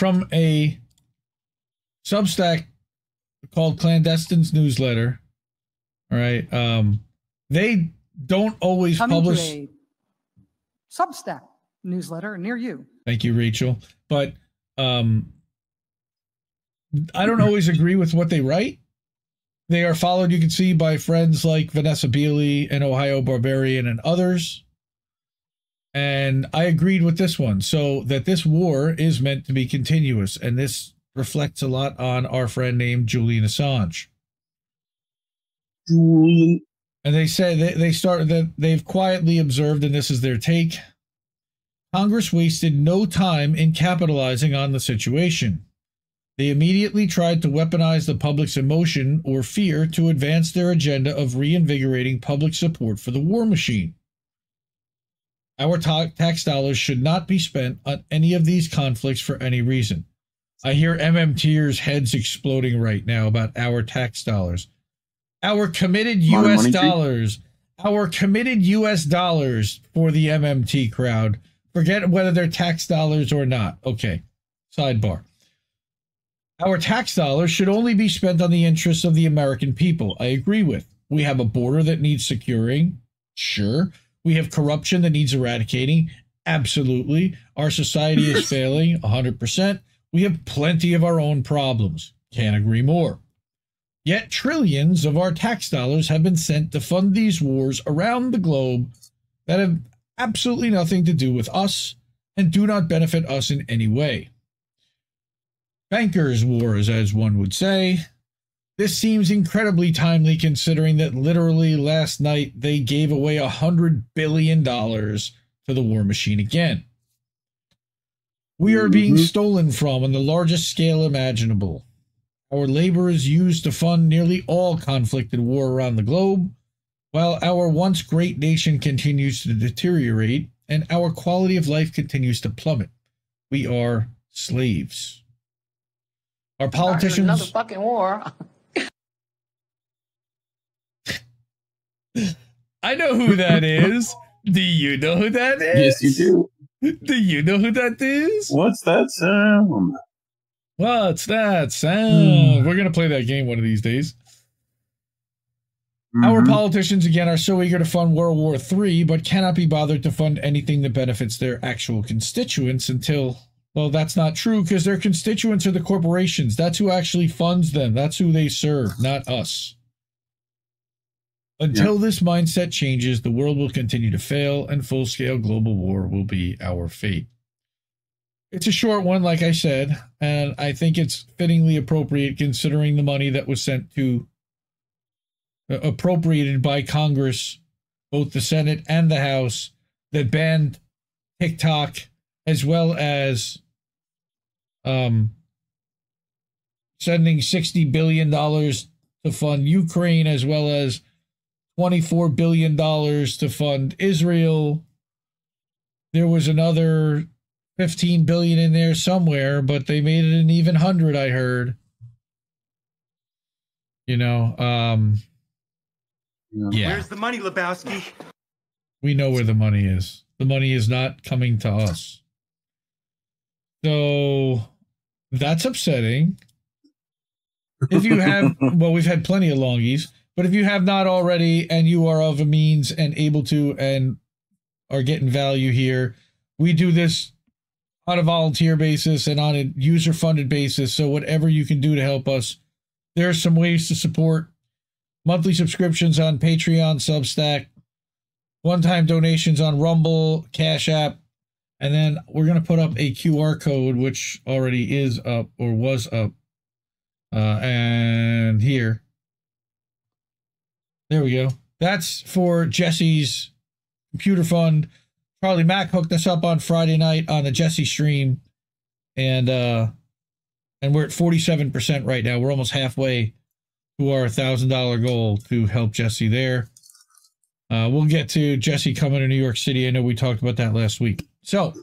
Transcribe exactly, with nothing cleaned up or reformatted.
from a Substack called Clandestine's Newsletter. All right. Um, they don't always Coming publish to a Substack newsletter near you. Thank you, Rachel. But um, I don't always agree with what they write. They are followed, you can see, by friends like Vanessa Beely and Ohio Barbarian and others. And I agreed with this one. So that this war is meant to be continuous. And this reflects a lot on our friend named Julian Assange. Julian. And they said they, they started that they've quietly observed, and this is their take. Congress wasted no time in capitalizing on the situation. They immediately tried to weaponize the public's emotion or fear to advance their agenda of reinvigorating public support for the war machine. Our tax dollars should not be spent on any of these conflicts for any reason. I hear M M Ters heads exploding right now about our tax dollars. Our committed U S dollars, our committed U S dollars for the M M T crowd. Forget whether they're tax dollars or not. Okay, sidebar. Our tax dollars should only be spent on the interests of the American people. I agree with. We have a border that needs securing. Sure. We have corruption that needs eradicating. Absolutely. Our society is failing one hundred percent. We have plenty of our own problems. Can't agree more. Yet trillions of our tax dollars have been sent to fund these wars around the globe that have absolutely nothing to do with us and do not benefit us in any way. Bankers' wars, as one would say. This seems incredibly timely considering that literally last night they gave away one hundred billion dollars to the war machine again. We are being mm-hmm. stolen from on the largest scale imaginable. Our labor is used to fund nearly all conflict and war around the globe, while our once great nation continues to deteriorate and our quality of life continues to plummet. We are slaves. Our politicians... Another fucking war. I know who that is. Do you know who that is? Yes, you do. Do you know who that is? What's that sound? What's that sound? Mm. We're going to play that game one of these days. Mm-hmm. Our politicians, again, are so eager to fund World War Three, but cannot be bothered to fund anything that benefits their actual constituents until... Well, that's not true because their constituents are the corporations. That's who actually funds them. That's who they serve, not us. Until yeah. this mindset changes, the world will continue to fail and full-scale global war will be our fate. It's a short one, like I said, and I think it's fittingly appropriate considering the money that was sent to, uh, appropriated by Congress, both the Senate and the House, that banned TikTok as well as um, sending sixty billion dollars to fund Ukraine, as well as twenty-four billion dollars to fund Israel. There was another fifteen billion dollars in there somewhere, but they made it an even hundred, I heard. You know, um, yeah. Where's the money, Lebowski? We know where the money is. The money is not coming to us. So that's upsetting. If you have, well, we've had plenty of longies, but if you have not already and you are of a means and able to and are getting value here, we do this on a volunteer basis and on a user-funded basis. So whatever you can do to help us, there are some ways to support monthly subscriptions on Patreon, Substack, one-time donations on Rumble, Cash App, and then we're going to put up a Q R code, which already is up or was up. Uh, and here. There we go. That's for Jesse's computer fund. Charlie Mack hooked us up on Friday night on the Jesse stream. And uh, and we're at forty-seven percent right now. We're almost halfway to our one thousand dollar goal to help Jesse there. Uh, we'll get to Jesse coming to New York City. I know we talked about that last week. So